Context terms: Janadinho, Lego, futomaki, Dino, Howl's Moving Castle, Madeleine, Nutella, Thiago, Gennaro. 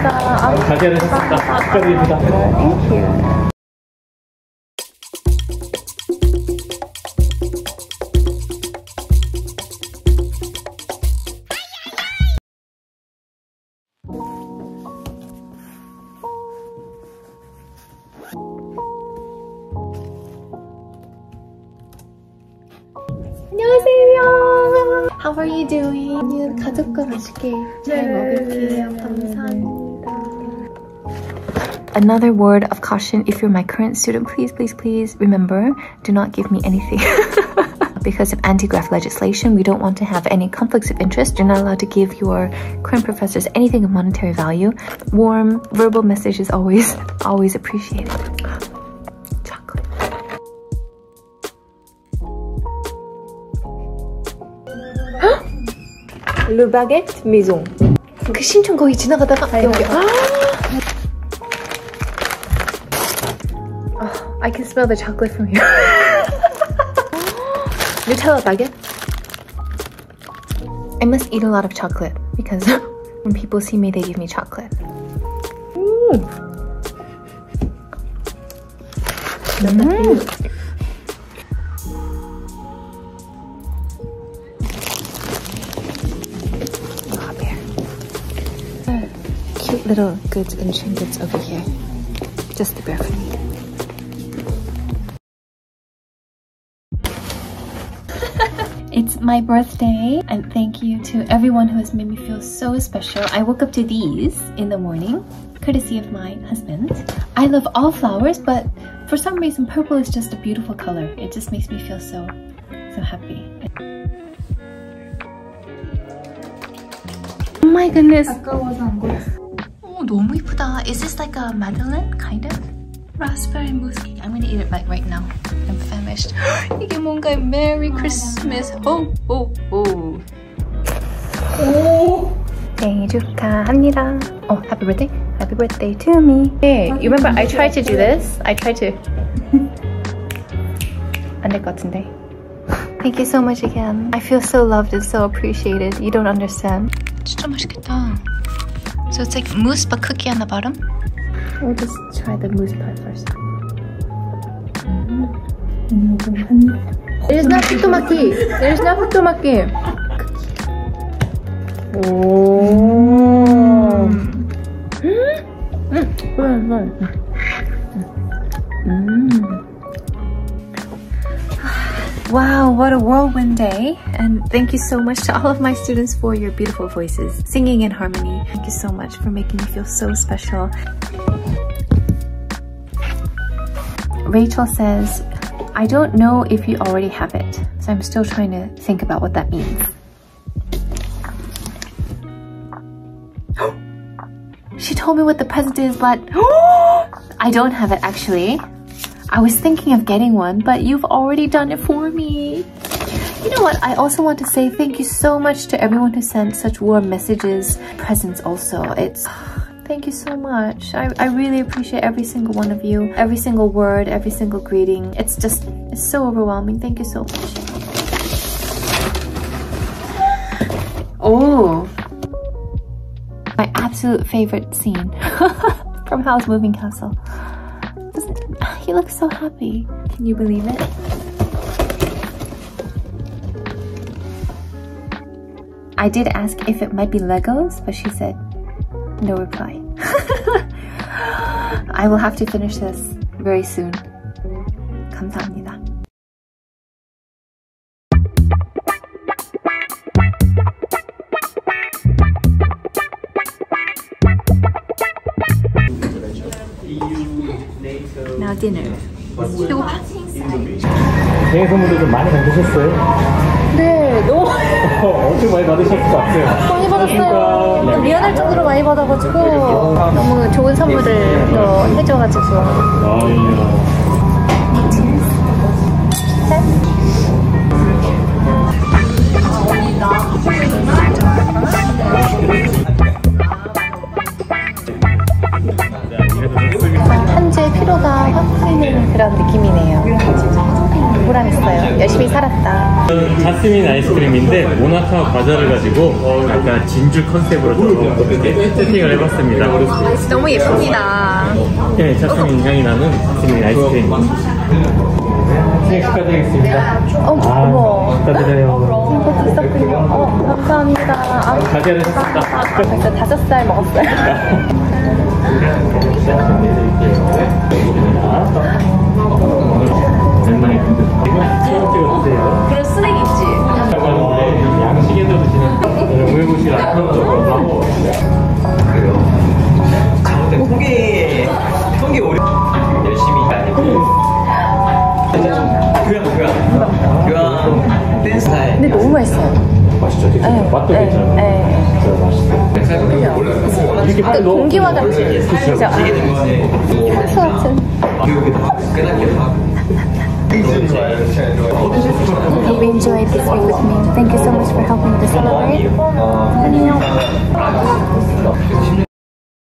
잘 축하드립니다. Thank you. 안녕하세요. How are you doing? 오늘 가족과 맛있게 잘 먹을게요. 감사합니다. Another word of caution: if you're my current student, please remember, do not give me anything. Because of anti-graft legislation, we don't want to have any conflicts of interest. You're not allowed to give your current professors anything of monetary value. Warm verbal message is always appreciated. 르바게트 미종. 그 신촌 거기 지나가다가 여기. I can smell the chocolate from here. Nutella baguette. I must eat a lot of chocolate because when people see me, they give me chocolate. Little goods and trinkets over here, just the bare for me. It's my birthday, and thank you to everyone who has made me feel so special. I woke up to these in the morning, courtesy of my husband. I love all flowers, but for some reason purple is just a beautiful color. It just makes me feel so happy. Oh my goodness. 너무 예쁘다. Is this like a Madeleine kind of raspberry mousse cake? I'm gonna eat it like right now. I'm famished. 이게 뭔가 Merry Christmas. Oh, oh, oh. Oh. 생일 축하합니다. Oh, happy birthday. Happy birthday to me. Hey, you remember I tried to do this? I tried to. 안 될 것 같은데. Thank you so much again. I feel so loved and so appreciated. You don't understand. 진짜 맛있겠다. So it's like mousse but cookie on the bottom? We'll just try the mousse part first. There's not futomaki! There's not futomaki! Oh. Wow, what a whirlwind day, and thank you so much to all of my students for your beautiful voices, singing in harmony. Thank you so much for making me feel so special. Rachel says, I don't know if you already have it, so I'm still trying to think about what that means. She told me what the present is, but I don't have it actually. I was thinking of getting one, but you've already done it for me. You know what? I also want to say thank you so much to everyone who sent such warm messages, presents also. It's thank you so much. I really appreciate every single one of you, every single word, every single greeting. It's just, it's so overwhelming. Thank you so much. Oh, my absolute favorite scene from Howl's Moving Castle. He looks so happy. Can you believe it? I did ask if it might be Legos, but she said no reply. I will have to finish this very soon. 감사합니다. Now dinner. 생일 선물도 좀 많이 받으셨어요? 네, 너무 엄청 많이 받으셨을 것 같아요. 많이 받았어요. 좀 미안할 정도로 많이 받아가지고 너무 좋은 선물을 또 해줘가지고. 현재 피로가 확 풀리는 그런 느낌이네요. 보람있어요. 열심히 살았다. 자스민 아이스크림인데 모나카 과자를 가지고 약간 진주 컨셉으로 이렇게 세팅을 해봤습니다. 너무 예쁩니다. 네, 자스민 향이 나는 자스민 아이스크림. 생일 축하드리겠습니다. 고마워. 축하드려요. 있었군요. 감사합니다. 과제를 했습니다. 벌써 5살 먹었어요. 그런 스낵 있지? 양식에도 드시는 우유부시 아까운적으로 하고 통계 오래 열심히 교양 댄 스타일 근데 너무 맛있어요. 맛있죠? 되게 맛도 괜찮아요. 진짜 맛있어요. 그냥 몰라요. 공기와 같은 진짜 향수 같은 Hope you enjoyed this week with me. Thank you so much for helping to celebrate. 안녕.